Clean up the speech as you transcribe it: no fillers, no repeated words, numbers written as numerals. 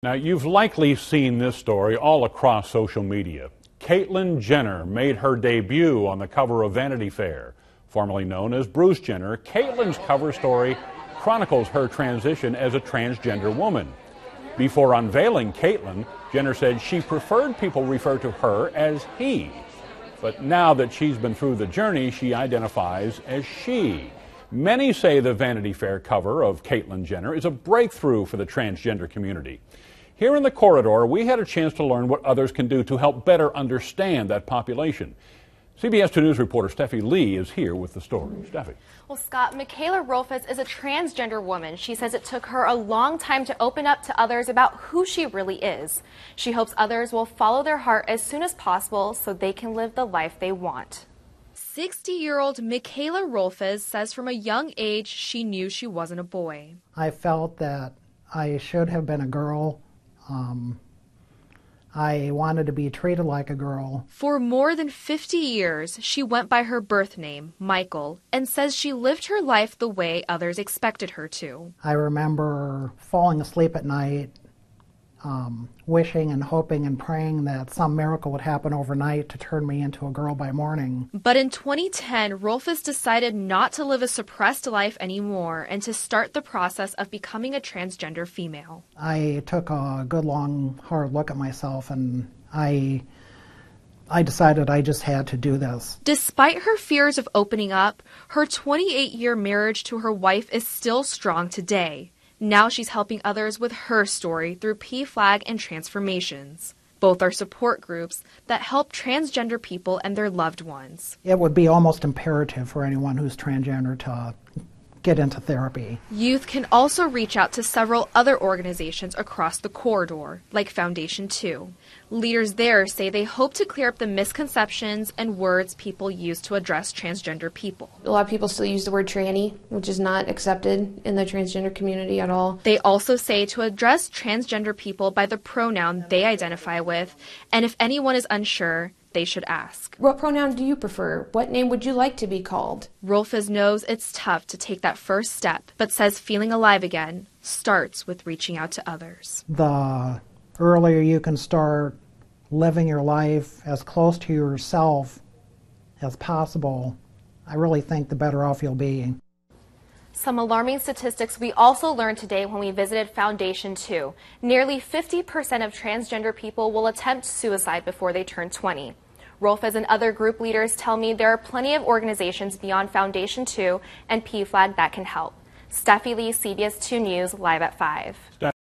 Now, you've likely seen this story all across social media. Caitlyn Jenner made her debut on the cover of Vanity Fair. Formerly known as Bruce Jenner, Caitlyn's cover story chronicles her transition as a transgender woman. Before unveiling Caitlyn, Jenner said she preferred people refer to her as he. But now that she's been through the journey, she identifies as she. Many say the Vanity Fair cover of Caitlyn Jenner is a breakthrough for the transgender community. Here in the corridor, we had a chance to learn what others can do to help better understand that population. CBS 2 News reporter Steffi Lee is here with the story. Steffi. Well, Scott, Mikayla Rolfes is a transgender woman. She says it took her a long time to open up to others about who she really is. She hopes others will follow their heart as soon as possible so they can live the life they want. 60-year-old Mikayla Rolfes says from a young age she knew she wasn't a boy. I felt that I should have been a girl. I wanted to be treated like a girl. For more than 50 years, she went by her birth name, Michael, and says she lived her life the way others expected her to. I remember falling asleep at night, wishing and hoping and praying that some miracle would happen overnight to turn me into a girl by morning. But in 2010, Rolfes decided not to live a suppressed life anymore and to start the process of becoming a transgender female. I took a good, long, hard look at myself, and I decided I just had to do this. Despite her fears of opening up, her 28-year marriage to her wife is still strong today. Now she's helping others with her story through PFLAG and Transformations. Both are support groups that help transgender people and their loved ones. It would be almost imperative for anyone who's transgender to get into therapy. Youth can also reach out to several other organizations across the corridor, like Foundation 2. Leaders there say they hope to clear up the misconceptions and words people use to address transgender people. A lot of people still use the word tranny, which is not accepted in the transgender community at all. They also say to address transgender people by the pronoun they identify with, and if anyone is unsure, they should ask. What pronoun do you prefer? What name would you like to be called? Rolfes knows it's tough to take that first step, but says feeling alive again starts with reaching out to others. The earlier you can start living your life as close to yourself as possible, I really think the better off you'll be. Some alarming statistics we also learned today when we visited Foundation 2. Nearly 50% of transgender people will attempt suicide before they turn 20. Rolfes and other group leaders tell me there are plenty of organizations beyond Foundation 2 and PFLAG that can help. Steffi Lee, CBS 2 News, live at 5.